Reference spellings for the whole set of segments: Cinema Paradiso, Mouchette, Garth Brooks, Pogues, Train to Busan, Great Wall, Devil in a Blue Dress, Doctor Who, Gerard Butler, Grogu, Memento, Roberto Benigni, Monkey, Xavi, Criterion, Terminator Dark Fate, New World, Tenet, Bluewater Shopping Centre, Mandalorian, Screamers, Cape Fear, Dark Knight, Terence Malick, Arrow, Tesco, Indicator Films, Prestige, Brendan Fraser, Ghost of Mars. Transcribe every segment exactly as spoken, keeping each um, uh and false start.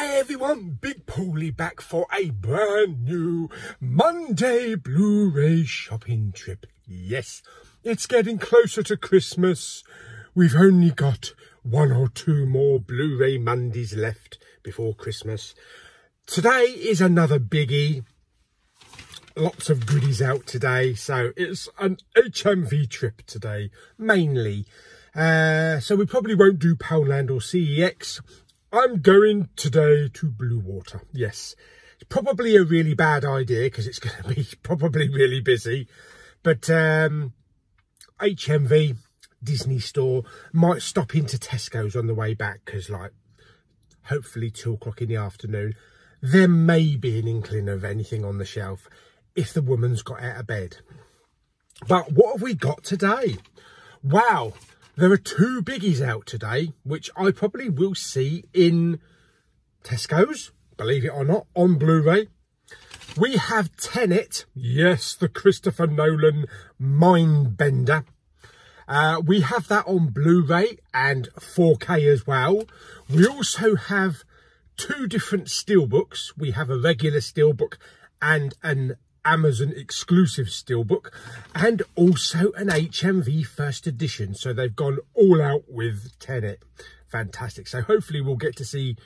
Hey everyone, Big Paulie back for a brand new Monday Blu-ray shopping trip. Yes, it's getting closer to Christmas. We've only got one or two more Blu-ray Mondays left before Christmas. Today is another biggie. Lots of goodies out today, so it's an H M V trip today, mainly. Uh, so we probably won't do Poundland or C E X. I'm going today to Blue Water, yes. It's probably a really bad idea because it's going to be probably really busy. But um, H M V, Disney store, might stop into Tesco's on the way back because, like, hopefully two o'clock in the afternoon, there may be an inkling of anything on the shelf if the woman's got out of bed. But what have we got today? Wow. There are two biggies out today, which I probably will see in Tesco's, believe it or not, on Blu-ray. We have Tenet, yes, the Christopher Nolan Mindbender. Uh, we have that on Blu-ray and four K as well. We also have two different steelbooks. We have a regular steelbook and an Amazon exclusive steelbook, and also an H M V first edition. So they've gone all out with Tenet. Fantastic. So hopefully we'll get to see,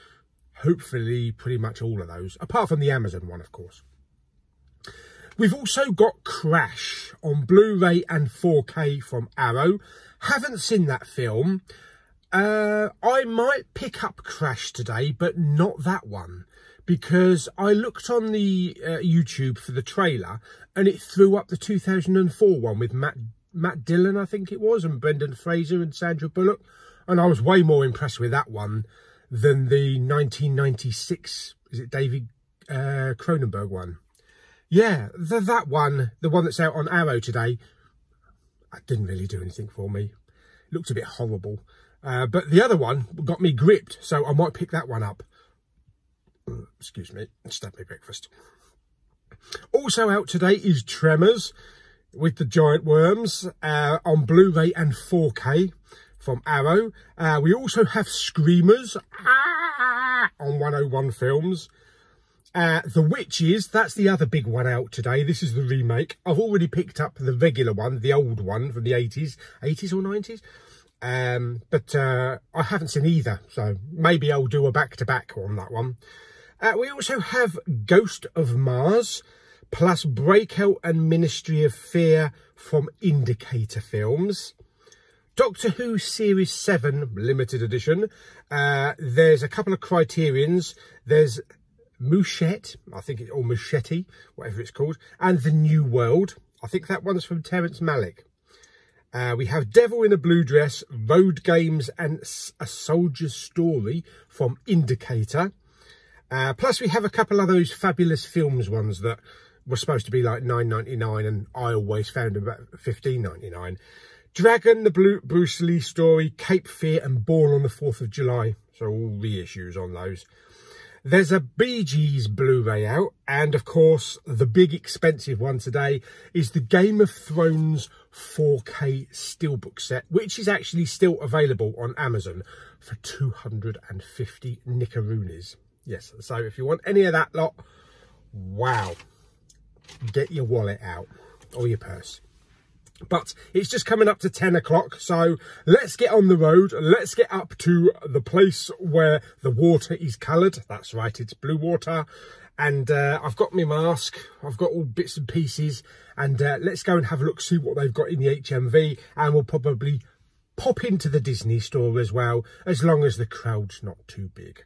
hopefully, pretty much all of those, apart from the Amazon one, of course. We've also got Crash on Blu-ray and four K from Arrow. Haven't seen that film. Uh, I might pick up Crash today, but not that one, because I looked on the uh, YouTube for the trailer and it threw up the two thousand four one with Matt Matt Dillon, I think it was, and Brendan Fraser and Sandra Bullock. And I was way more impressed with that one than the nineteen ninety-six, is it David uh, Cronenberg one? Yeah, the, that one, the one that's out on Arrow today, that didn't really do anything for me. It looked a bit horrible. Uh, but the other one got me gripped, so I might pick that one up. Excuse me, stab me breakfast. Also out today is Tremors with the giant worms uh, on Blu-ray and four K from Arrow. Uh, we also have Screamers ah, on one oh one Films. Uh, the Witches, that's the other big one out today. This is the remake. I've already picked up the regular one, the old one from the eighties, eighties or nineties. Um, but uh, I haven't seen either, so maybe I'll do a back-to-back on that one. Uh, we also have Ghost of Mars, plus Breakout and Ministry of Fear from Indicator Films. Doctor Who Series seven Limited Edition. Uh, there's a couple of Criterions. There's Mouchette, I think, it, or Mouchette, whatever it's called. And The New World. I think that one's from Terence Malick. Uh, we have Devil in a Blue Dress, Road Games and A Soldier's Story from Indicator. Uh, plus, we have a couple of those fabulous films ones that were supposed to be like nine ninety-nine and I always found them about fifteen ninety-nine. Dragon, the Blue, Bruce Lee Story, Cape Fear and Born on the fourth of July. So all reissues on those. There's a Bee Gees Blu-ray out. And of course, the big expensive one today is the Game of Thrones four K steelbook set, which is actually still available on Amazon for two hundred and fifty Nickeroonies. Yes, so if you want any of that lot, wow, get your wallet out or your purse. But it's just coming up to ten o'clock, so let's get on the road. Let's get up to the place where the water is coloured. That's right, it's Blue Water. And uh, I've got my mask, I've got all bits and pieces. And uh, let's go and have a look, see what they've got in the H M V. And we'll probably pop into the Disney store as well, as long as the crowd's not too big.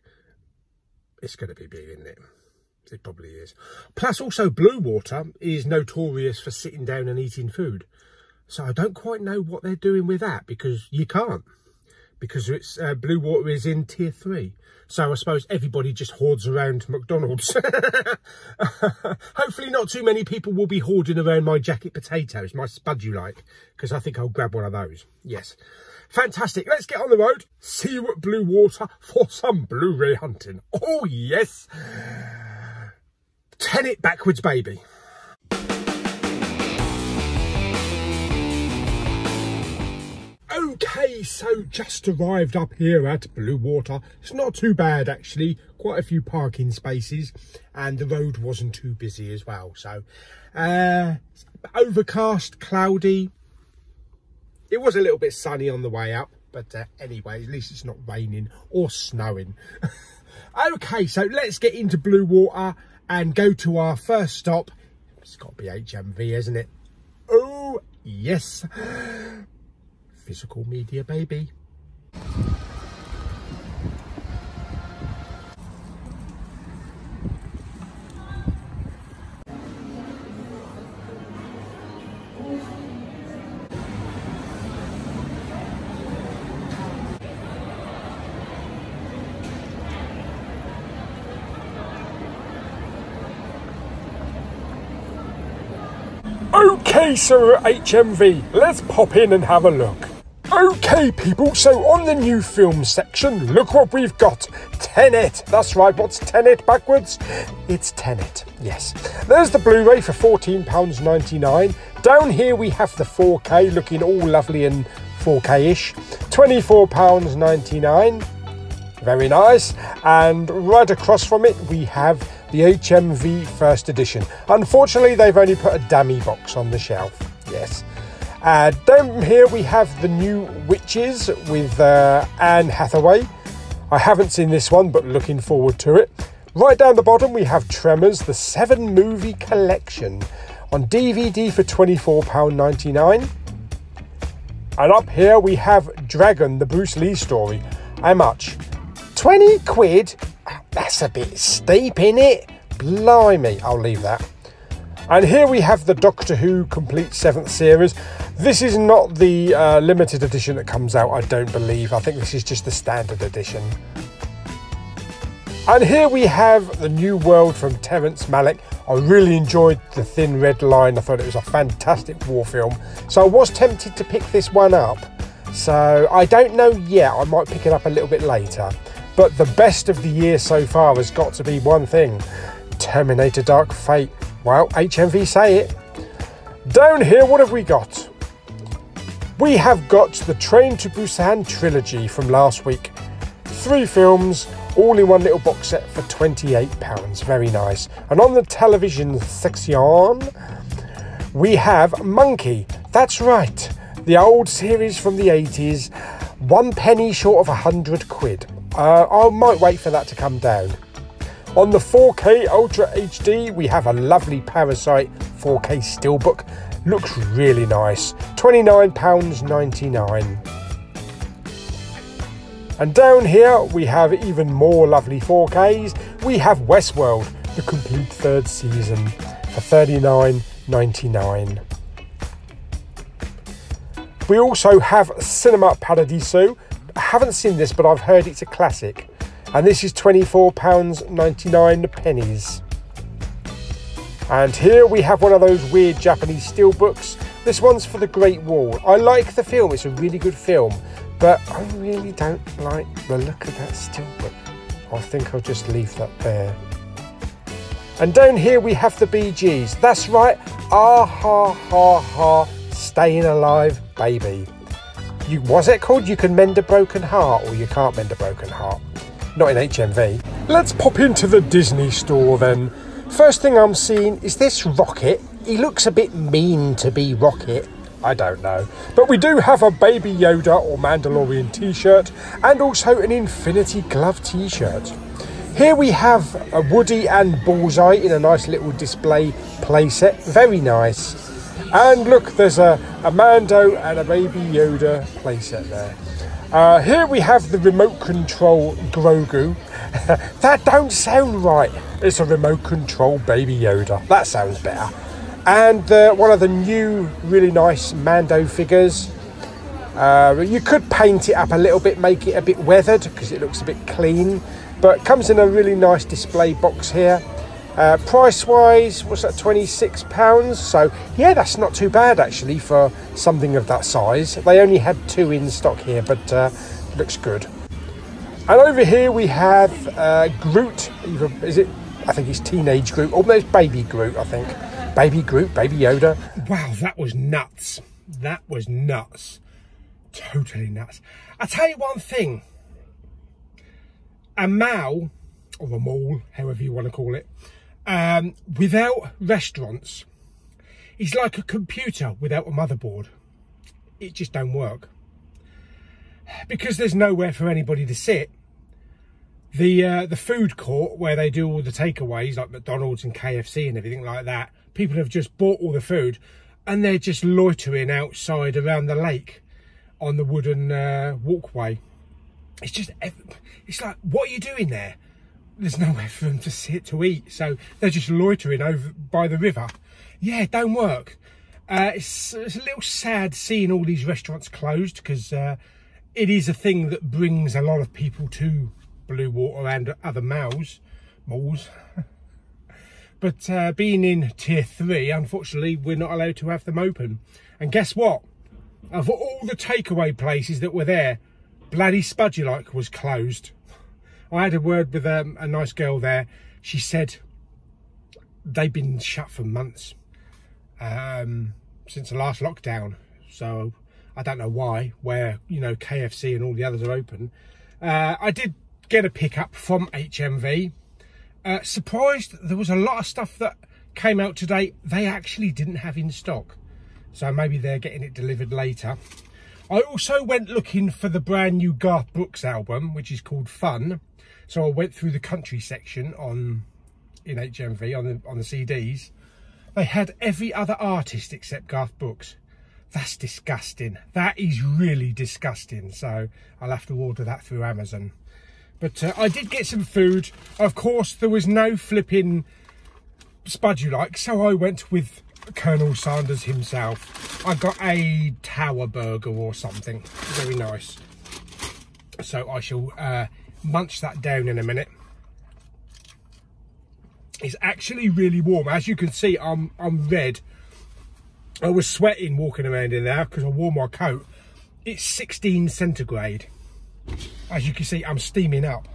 It's going to be big, isn't it? It probably is. Plus, also, Blue Water is notorious for sitting down and eating food. So I don't quite know what they're doing with that, because you can't. Because it's uh, Blue Water is in tier three. So I suppose everybody just hoards around McDonald's. Hopefully not too many people will be hoarding around my jacket potatoes, my spudulite, because I think I'll grab one of those. Yes. Fantastic. Let's get on the road. See you at Blue Water for some Blu-ray hunting. Oh, yes. Tenet backwards, baby. Okay, so just arrived up here at Blue Water. It's not too bad actually, quite a few parking spaces and the road wasn't too busy as well. So uh overcast, cloudy. It was a little bit sunny on the way up, but uh, anyway, at least it's not raining or snowing. Okay, so let's get into Blue Water and go to our first stop. It's got to be H M V, isn't it? Oh yes, physical media, baby. Okay, so H M V, let's pop in and have a look. Okay people, so on the new film section, look what we've got. Tenet, that's right, what's Tenet backwards? It's Tenet, yes. There's the Blu-ray for fourteen pounds ninety-nine. Down here we have the four K, looking all lovely and four K-ish. twenty-four pounds ninety-nine, very nice. And right across from it we have the H M V first edition. Unfortunately, they've only put a dummy box on the shelf, yes. Uh, down here we have the new Witches with uh, Anne Hathaway. I haven't seen this one, but looking forward to it. Right down the bottom we have Tremors, the seven movie collection on D V D for twenty-four pounds ninety-nine. And up here we have Dragon, the Bruce Lee Story. How much? twenty quid? That's a bit steep, innit? Blimey, I'll leave that. And here we have the Doctor Who complete seventh series. This is not the uh, limited edition that comes out, I don't believe. I think this is just the standard edition. And here we have the New World from Terence Malick. I really enjoyed The Thin Red Line. I thought it was a fantastic war film. So I was tempted to pick this one up. So I don't know yet, I might pick it up a little bit later. But the best of the year so far has got to be one thing. Terminator Dark Fate. Well, H M V say it. Down here, what have we got? We have got the Train to Busan trilogy from last week. Three films, all in one little box set for twenty-eight pounds. Very nice. And on the television section, we have Monkey. That's right. The old series from the eighties. One penny short of a hundred quid. Uh, I might wait for that to come down. On the four K Ultra H D, we have a lovely Parasite four K Steelbook. Looks really nice. twenty-nine pounds ninety-nine. And down here, we have even more lovely four Ks. We have Westworld, the complete third season, for thirty-nine ninety-nine. We also have Cinema Paradiso. I haven't seen this, but I've heard it's a classic. And this is twenty-four pounds ninety-nine. And here we have one of those weird Japanese steelbooks. This one's for The Great Wall. I like the film, it's a really good film. But I really don't like the look of that steelbook. I think I'll just leave that there. And down here we have the Bee Gees. That's right, ah ha ha ha, staying alive, baby. You, was it called You Can Mend a Broken Heart or You Can't Mend a Broken Heart? Not in H M V. Let's pop into the Disney store then. First thing I'm seeing is this Rocket. He looks a bit mean to be Rocket. I don't know. But we do have a Baby Yoda or Mandalorian t-shirt and also an Infinity Glove t-shirt. Here we have a Woody and Bullseye in a nice little display playset. Very nice. And look, there's a, a Mando and a Baby Yoda playset there. Uh, here we have the remote control Grogu. That don't sound right. It's a remote control Baby Yoda. That sounds better. And uh, one of the new, really nice Mando figures. Uh, you could paint it up a little bit, make it a bit weathered, because it looks a bit clean. But it comes in a really nice display box here. Uh, price-wise, what's that, twenty-six pounds? So, yeah, that's not too bad, actually, for something of that size. They only had two in stock here, but uh, looks good. And over here we have uh, Groot. Is it? I think he's Teenage Groot. Almost Baby Groot, I think. Baby Groot, Baby Yoda. Wow, that was nuts. That was nuts. totally nuts. I'll tell you one thing. A mall, or a mall, however you want to call it, um, without restaurants is like a computer without a motherboard. It just don't work. Because there's nowhere for anybody to sit, the uh, the food court where they do all the takeaways, like McDonald's and K F C and everything like that, people have just bought all the food and they're just loitering outside around the lake on the wooden uh, walkway. It's just, it's like, what are you doing there? There's nowhere for them to sit to eat. So they're just loitering over by the river. Yeah, it don't work. Uh, it's, it's a little sad seeing all these restaurants closed because uh, it is a thing that brings a lot of people to Blue Water and other malls. malls. But uh, being in tier three, unfortunately, we're not allowed to have them open. And guess what? Of all the takeaway places that were there, bloody Spudgy Like was closed. I had a word with um, a nice girl there. She said they've been shut for months, um, since the last lockdown. So I don't know why, where, you know, K F C and all the others are open. Uh, I did get a pickup from H M V. Uh, surprised there was a lot of stuff that came out today they actually didn't have in stock. So maybe they're getting it delivered later. I also went looking for the brand new Garth Brooks album, which is called Fun. So I went through the country section on in H M V, on the, on the C Ds. They had every other artist except Garth Brooks. That's disgusting. That is really disgusting. So I'll have to order that through Amazon. But uh, I did get some food. Of course, there was no flipping Spud You Like, so I went with Colonel Sanders himself. I got a tower burger or something. Very nice. So I shall uh, munch that down in a minute. It's actually really warm. As you can see, I'm, I'm red. I was sweating walking around in there because I wore my coat. It's sixteen centigrade. As you can see, I'm steaming up,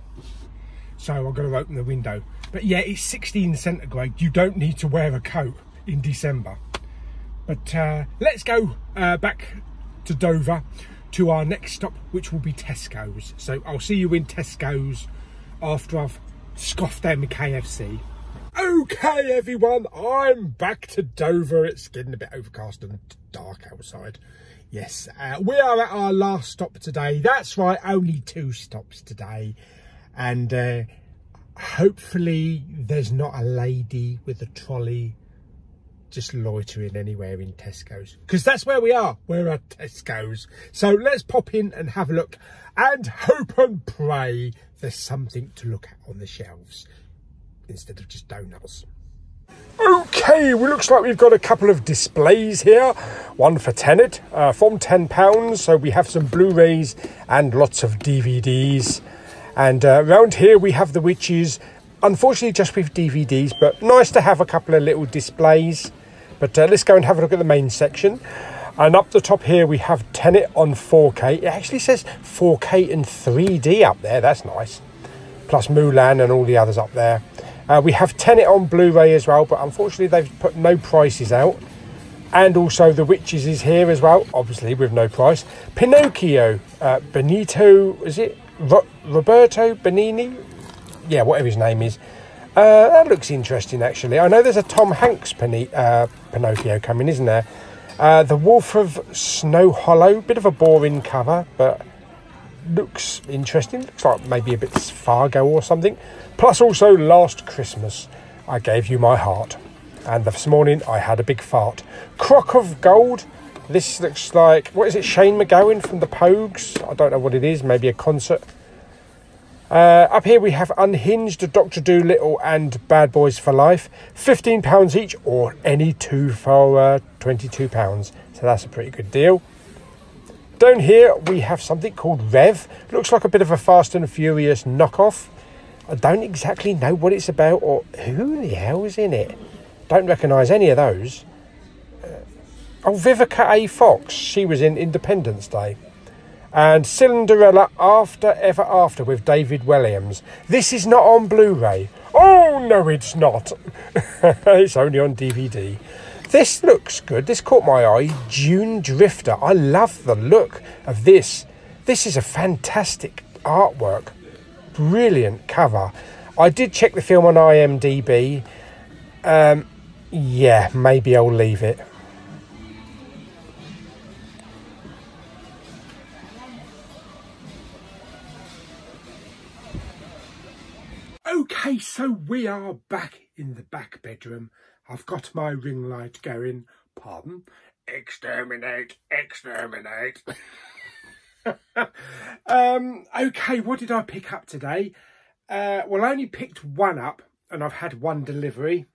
so I've got to open the window. But yeah, it's sixteen centigrade. You don't need to wear a coat in December. But uh, let's go uh, back to Dover to our next stop, which will be Tesco's. So I'll see you in Tesco's after I've scoffed them K F C. Okay, everyone, I'm back to Dover. It's getting a bit overcast and dark outside. Yes, uh, we are at our last stop today. That's right, only two stops today. And uh, hopefully there's not a lady with a trolley just loitering anywhere in Tesco's. Because that's where we are. We're at Tesco's. So let's pop in and have a look. And hope and pray there's something to look at on the shelves instead of just donuts. Okay, well, looks like we've got a couple of displays here. One for Tenet, uh, from ten pounds. So we have some Blu-rays and lots of D V Ds. And uh, around here we have the Witches. Unfortunately, just with D V Ds, but nice to have a couple of little displays. But uh, let's go and have a look at the main section. And up the top here we have Tenet on four K. It actually says four K and three D up there. That's nice. Plus Mulan and all the others up there. Uh, we have Tenet on Blu-ray as well, but unfortunately they've put no prices out. And also The Witches is here as well, obviously with no price. Pinocchio, uh, Benito, is it? Ro Roberto Benigni? Yeah, whatever his name is. Uh, that looks interesting, actually. I know there's a Tom Hanks Pin uh, Pinocchio coming, isn't there? Uh, the Wolf of Snow Hollow, bit of a boring cover, but looks interesting. Looks like maybe a bit Fargo or something. Plus also Last Christmas, I Gave You My Heart, and this morning I Had a Big Fart. Crock of Gold. This looks like, what is it, Shane McGowan from the Pogues? I don't know what it is, maybe a concert. Uh, up here we have Unhinged, Doctor Dolittle and Bad Boys for Life. fifteen pounds each, or any two for uh, twenty-two pounds. So that's a pretty good deal. Down here we have something called Rev. Looks like a bit of a Fast and Furious knockoff. I don't exactly know what it's about or who the hell is in it. Don't recognise any of those. Uh, oh, Vivica A. Fox. She was in Independence Day. And Cinderella After Ever After with David Williams. This is not on Blu-ray. Oh, no, it's not. It's only on D V D. This looks good. This caught my eye. Dune Drifter. I love the look of this. This is a fantastic artwork. Brilliant cover. I did check the film on IMDb. Um, yeah, maybe I'll leave it. Okay, so we are back in the back bedroom. I've got my ring light going. Pardon? Exterminate, exterminate. um, okay, what did I pick up today? Uh, well, I only picked one up and I've had one delivery.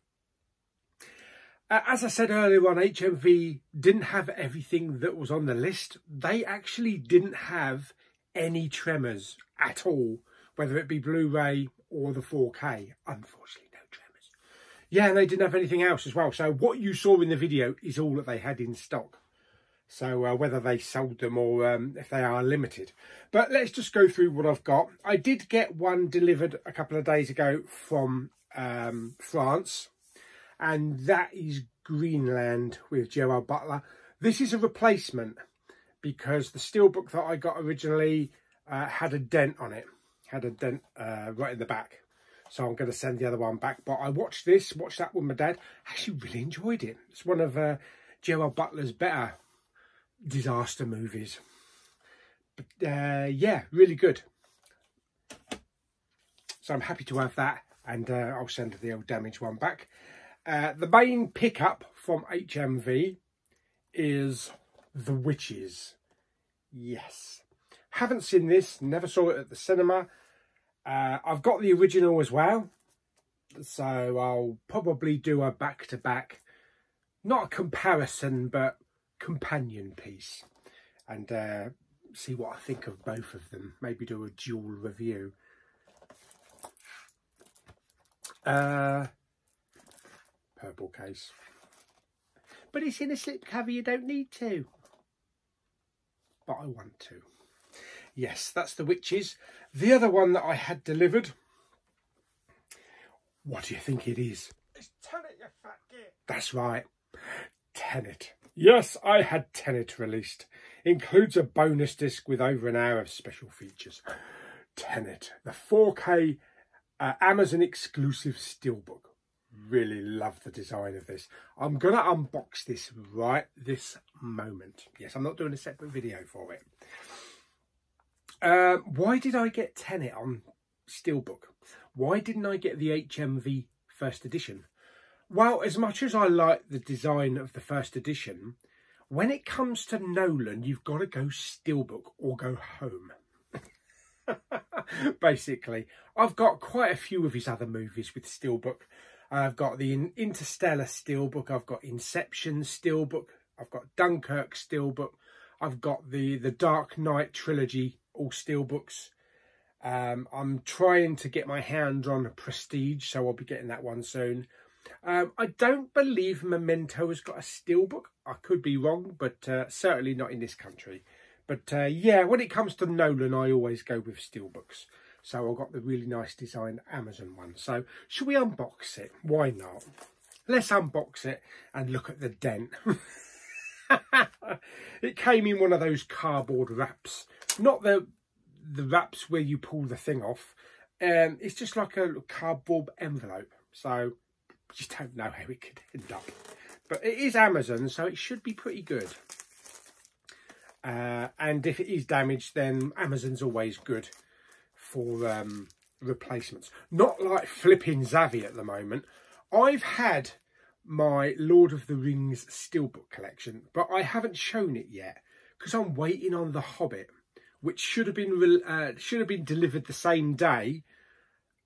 Uh, as I said earlier on, H M V didn't have everything that was on the list. They actually didn't have any Tremors at all, whether it be Blu-ray or the four K. Unfortunately, no Tremors. Yeah, and they didn't have anything else as well. So what you saw in the video is all that they had in stock. So uh, whether they sold them or um, if they are limited. But let's just go through what I've got. I did get one delivered a couple of days ago from um, France. And that is Greenland with Gerard Butler. This is a replacement because the steelbook that I got originally uh, had a dent on it. Had a dent uh, right in the back. So I'm going to send the other one back. But I watched this, watched that with my dad. Actually really enjoyed it. It's one of uh, Gerard Butler's better disaster movies. But uh, yeah, really good. So I'm happy to have that. And uh, I'll send the old damaged one back. Uh, the main pickup from H M V is The Witches. Yes. Haven't seen this. Never saw it at the cinema. Uh, I've got the original as well. So I'll probably do a back-to-back. Not a comparison, but companion piece. And uh, see what I think of both of them. Maybe do a dual review. Uh, purple case. But it's in a slipcover. You don't need to. But I want to. Yes, that's The Witches. The other one that I had delivered. What do you think it is? It's Tenet, you fat git. That's right. Tenet. Yes, I had Tenet released. Includes a bonus disc with over an hour of special features. Tenet. The four K uh, Amazon exclusive steelbook. Really love the design of this. I'm going to unbox this right this moment. Yes, I'm not doing a separate video for it. Uh, why did I get Tenet on steelbook? Why didn't I get the H M V first edition? Well, as much as I like the design of the first edition, when it comes to Nolan, you've got to go steelbook or go home. Basically, I've got quite a few of his other movies with steelbook. I've got the Interstellar steelbook. I've got Inception steelbook. I've got Dunkirk steelbook. I've got the the Dark Knight trilogy. All steelbooks. Um, I'm trying to get my hands on Prestige, so I'll be getting that one soon. Um, I don't believe Memento has got a steelbook. I could be wrong, but uh, certainly not in this country. But uh, yeah, when it comes to Nolan, I always go with steelbooks. So I got the really nice design Amazon one. So should we unbox it? Why not? Let's unbox it and look at the dent. It came in one of those cardboard wraps. Not the the wraps where you pull the thing off. Um, it's just like a cardboard envelope. So you don't know how it could end up. But it is Amazon, so it should be pretty good. Uh, and if it is damaged, then Amazon's always good for um, replacements. Not like flipping Xavi at the moment. I've had my Lord of the Rings steelbook collection, but I haven't shown it yet because I'm waiting on The Hobbit, which should have been uh, should have been delivered the same day,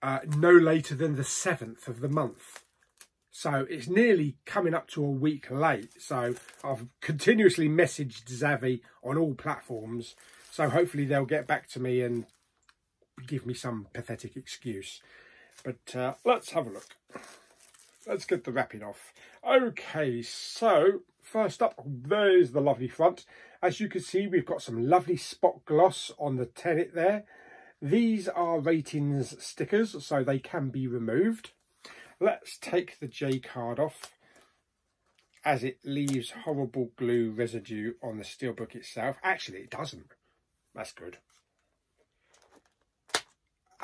uh, no later than the seventh of the month. So it's nearly coming up to a week late. So I've continuously messaged Xavi on all platforms. So hopefully they'll get back to me and give me some pathetic excuse. But uh, let's have a look. Let's get the wrapping off. Okay, so first up, there's the lovely front. As you can see, we've got some lovely spot gloss on the Tenet there. These are ratings stickers, so they can be removed. Let's take the J card off. as it leaves horrible glue residue on the steelbook itself. Actually, it doesn't. That's good.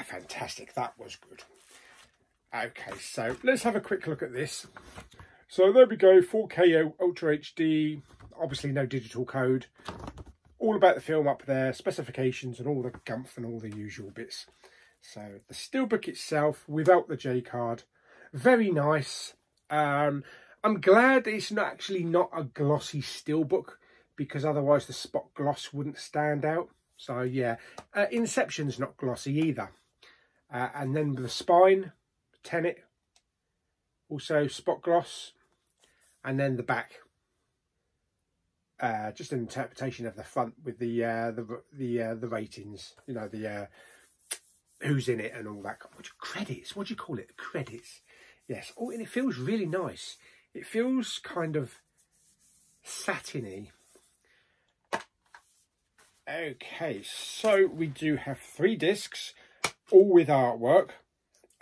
Fantastic, that was good. Okay, so let's have a quick look at this. So there we go, four K Ultra H D, obviously no digital code. All about the film up there, specifications and all the gumph and all the usual bits. So the steelbook itself without the J card, very nice. Um, I'm glad it's not actually not a glossy steelbook, because otherwise the spot gloss wouldn't stand out. So yeah, uh, Inception's not glossy either. Uh, and then the spine, Tenet, also spot gloss, and then the back. Uh, just an interpretation of the front with the uh, the the uh, the ratings, you know, the uh, who's in it and all that. What do you, credits? What do you call it? Credits. Yes. Oh, and it feels really nice. It feels kind of satiny. Okay, so we do have three discs, all with artwork.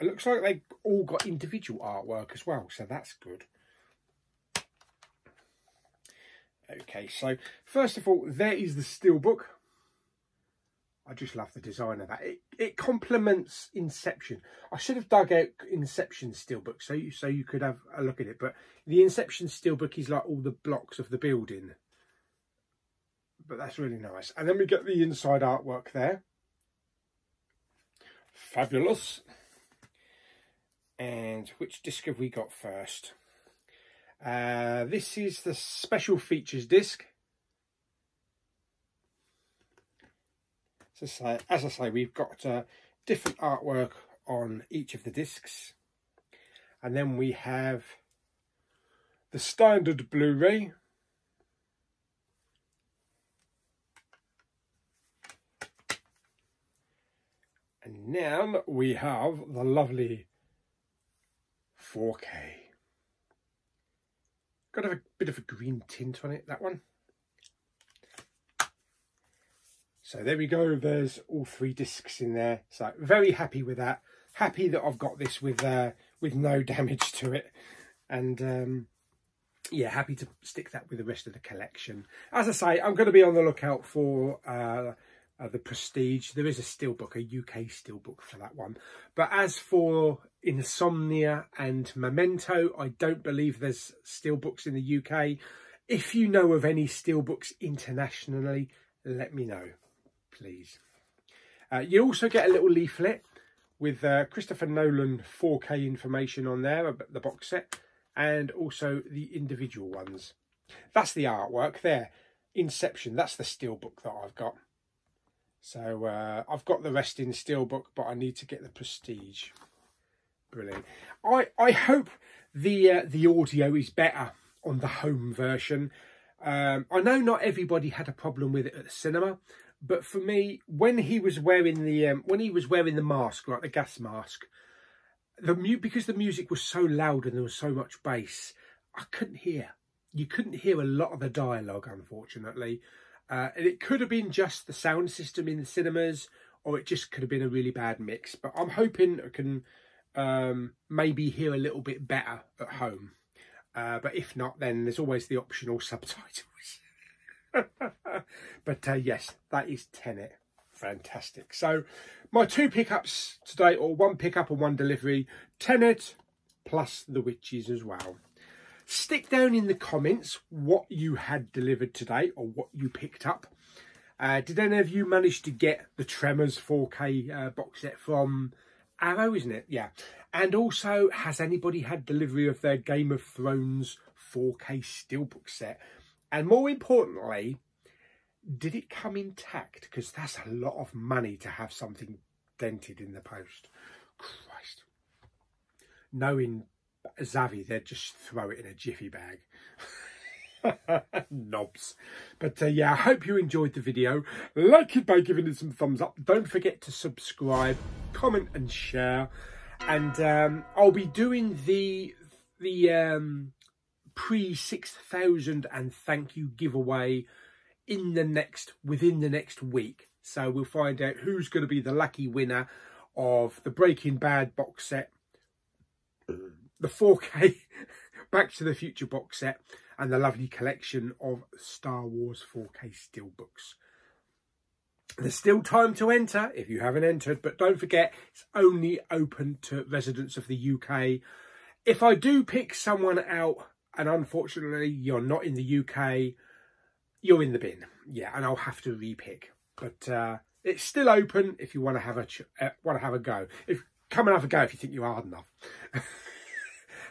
It looks like they've all got individual artwork as well, so that's good. Okay, so first of all, there is the steelbook. I just love the design of that. It, it complements Inception. I should have dug out Inception steelbook so you, so you could have a look at it, but the Inception steelbook is like all the blocks of the building. But that's really nice. And then we get the inside artwork there. Fabulous. And which disc have we got first? Uh, this is the special features disc. As I say, as I say we've got uh, different artwork on each of the discs. And then we have the standard Blu-ray. And now we have the lovely four K. Got to have a bit of a green tint on it, that one. So there we go. There's all three discs in there. So very happy with that. Happy that I've got this with uh, with no damage to it. And um, yeah, happy to stick that with the rest of the collection. As I say, I'm going to be on the lookout for... Uh, Uh, the Prestige. There is a steelbook, a U K steelbook for that one. But as for Insomnia and Memento, I don't believe there's steelbooks in the U K. If you know of any steelbooks internationally, let me know, please. Uh, you also get a little leaflet with uh, Christopher Nolan four K information on there, the box set, and also the individual ones. That's the artwork there. Inception, that's the steelbook that I've got. So uh, I've got the rest in steelbook, but I need to get the Prestige. Brilliant. I, I hope the uh, the audio is better on the home version. Um, I know not everybody had a problem with it at the cinema, but for me, when he was wearing the um, when he was wearing the mask, like the gas mask, the mu because the music was so loud and there was so much bass, I couldn't hear. You couldn't hear a lot of the dialogue, unfortunately. Uh, and it could have been just the sound system in the cinemas, or it just could have been a really bad mix. But I'm hoping I can um, maybe hear a little bit better at home. Uh, but if not, then there's always the optional subtitles. But uh, yes, that is Tenet. Fantastic. So my two pickups today, or one pickup and one delivery, Tenet plus The Witches as well. Stick down in the comments what you had delivered today or what you picked up. Uh, did any of you manage to get the Tremors four K uh, box set from Arrow, isn't it? Yeah. And also, has anybody had delivery of their Game of Thrones four K steelbook set? And more importantly, did it come intact? Because that's a lot of money to have something dented in the post. Christ. Knowing Xavi, they'd just throw it in a jiffy bag. Knobs. But uh, yeah, I hope you enjoyed the video. Like it by giving it some thumbs up. Don't forget to subscribe, comment and share. And um, I'll be doing the the um, pre six thousand and thank you giveaway in the next within the next week. So we'll find out who's going to be the lucky winner of the Breaking Bad box set. The four K Back to the Future box set and the lovely collection of Star Wars four K steelbooks. There's still time to enter if you haven't entered, but don't forget it's only open to residents of the U K. If I do pick someone out and unfortunately you're not in the U K, you're in the bin. Yeah, and I'll have to re-pick. But uh, it's still open if you want to have a ch uh, want to have a go. If come and have a go if you think you're hard enough.